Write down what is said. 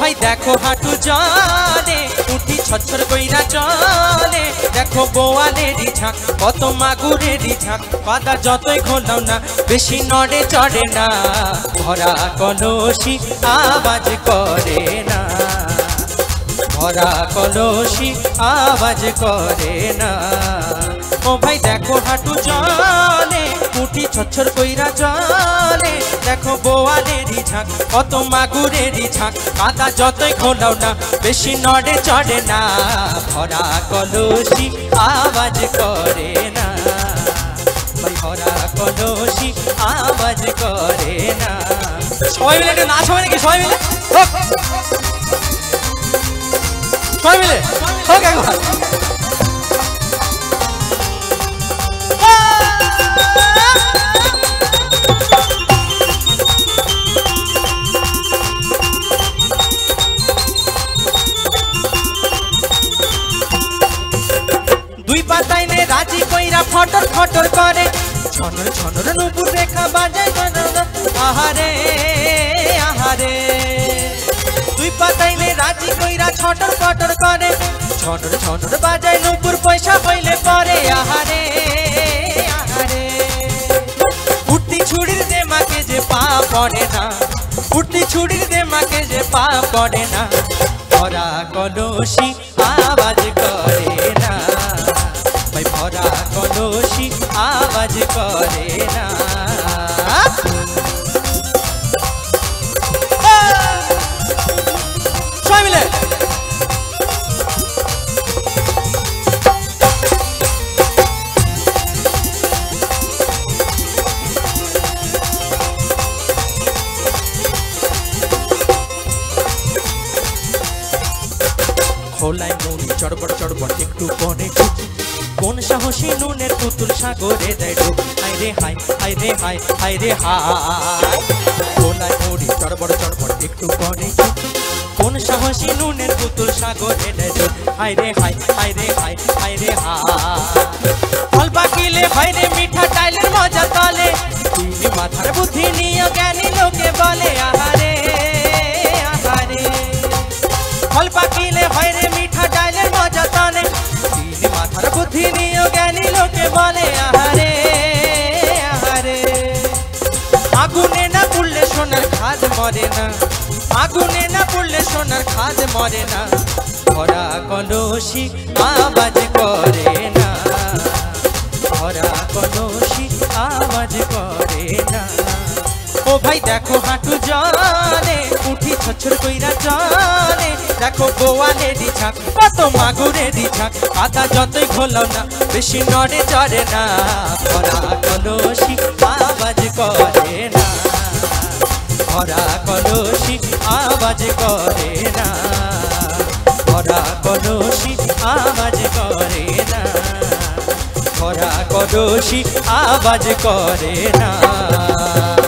भाई देखो हाटू जले उठी छछर कईरा चले देखो बोआलेरी झाक कत मागुरेरी झाक पादा जतई खोलाओ ना बेशी नड़े चढ़े ना भरा कलशी आवाज करे ना भरा कलशी आवाज करे ना ओ भाई देखो हाटू जले उठी छछर कईरा चले देखो बोआलेरी झाक कत मागुरेरी झाक कादा जतई खोलाओ ना बेशी नड़े चढ़े ना भरा कलशी आवाज करे ना भरा कलशी आवाज करे ना सबाई मिले ना सबाई नाकि सबाई मिले होक सबाई मिले होक एकबार राजी कोईरा फटर फटर करे छनर छनर नुपुर रेखा बाजे आहारे आहारे तुई पताइले राजी कोईरा छटर फटर करे छनर छनर बाजे नुपुर पैसा पइले परे आहारे आहारे उठी छुड़ीर दे मा के जे पा पड़े ना उठी छुड़ीर दे मा के जे पा पड़े ना भरा कलशी आवाज करे ना भरा कलशी आवाज करे ना खोलाई मौनी चड़बड़ चड़बड़ एक टुकड़े कौन साहसी नुनेर पुतुल सागरे दे डुब आइरे हाय आइरे हाय आइरे हाय खोलाई मौनी चड़बड़ चड़बड़ एक टुकड़े कौन साहसी नुनेर पुतुल सागरे दे डुब आइरे हाय आइरे हाय आइरे हाय फलबा किले भाईरे मीठा टाइलेर मजा तले तुई माथार बुद्धि नियो ज्ञानी लोके बोले आहारे आहारे फलबा किले भाईरे मीठा टाइलेर मजा तले माथार बुद्धि नियो ज्ञानी लोके बोले आहारे आहारे आगुने ना पुड़ले सोनार खाद मरे ना आगुने ना पुड़ले सोनार खाद मरे ना भरा कलशी आवाज करे ना भरा कलशी आवाज करे ना ओ भाई देखो हाटू जले उठी छछर कईरा चले देखो बोआलेरी झाक कत मागुरेरी झाक कादा जतई खोलाओ ना बेशी नड़े चढ़े ना भरा कलशी आवाज करे ना भरा कलशी आवाज करे ना भरा कलशी आवाज करे ना भरा कलशी आवाज करे ना।